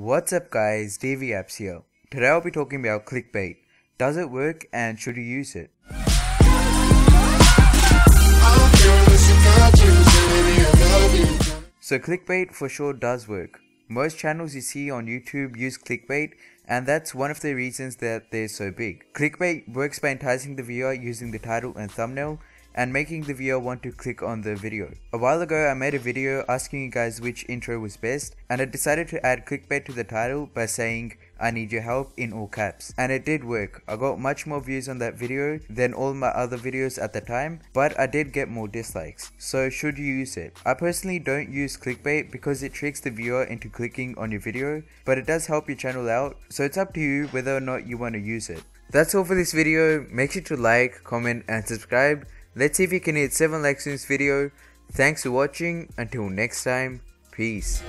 What's up guys, DVApps here. Today I'll be talking about clickbait. Does it work and should you use it? So clickbait for sure does work. Most channels you see on YouTube use clickbait, and that's one of the reasons that they're so big. Clickbait works by enticing the viewer using the title and thumbnail and making the viewer want to click on the video. A while ago I made a video asking you guys which intro was best, and I decided to add clickbait to the title by saying "I need your help" in all caps, and it did work. I got much more views on that video than all my other videos at the time, but I did get more dislikes. So should you use it? I personally don't use clickbait because it tricks the viewer into clicking on your video, but it does help your channel out, so it's up to you whether or not you want to use it. That's all for this video. Make sure to like, comment and subscribe. Let's see if you can hit 7 likes in this video. Thanks for watching. Until next time, peace.